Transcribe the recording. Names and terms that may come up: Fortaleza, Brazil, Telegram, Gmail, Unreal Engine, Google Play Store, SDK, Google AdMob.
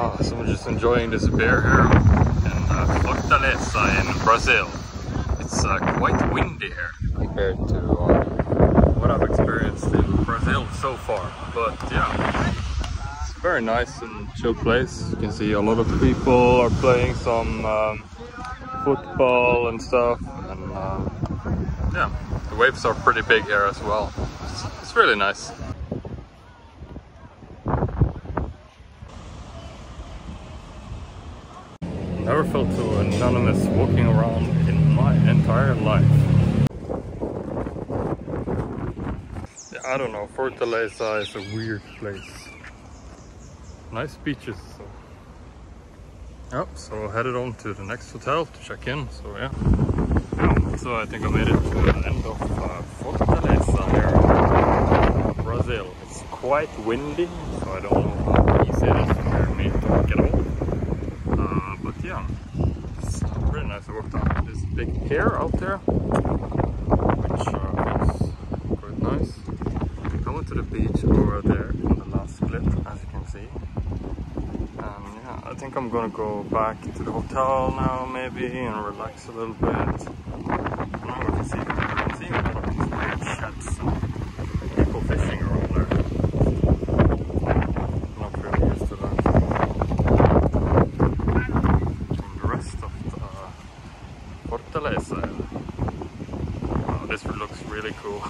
Wow, so we're just enjoying this beer here in Fortaleza in Brazil. It's quite windy here compared to what I've experienced in Brazil so far. But yeah, it's a very nice and chill place. You can see a lot of people are playing some football and stuff. And yeah, the waves are pretty big here as well. It's really nice. Never felt so anonymous walking around in my entire life. Yeah, I don't know, Fortaleza is a weird place. Nice beaches. So. Yep, so headed on to the next hotel to check in, so yeah. So I think I made it to the end of Fortaleza here in Brazil. It's quite windy, so I don't know how easy it is for me to get off. Yeah, it's pretty nice. I walked up this big pier out there, which was quite nice. I went to the beach over there on the last split, as you can see. And yeah, I think I'm gonna go back to the hotel now, maybe, and relax a little bit. I'm gonna see if I can see these weird sheds and people fishing around there. Fortaleza. Wow, this looks really cool.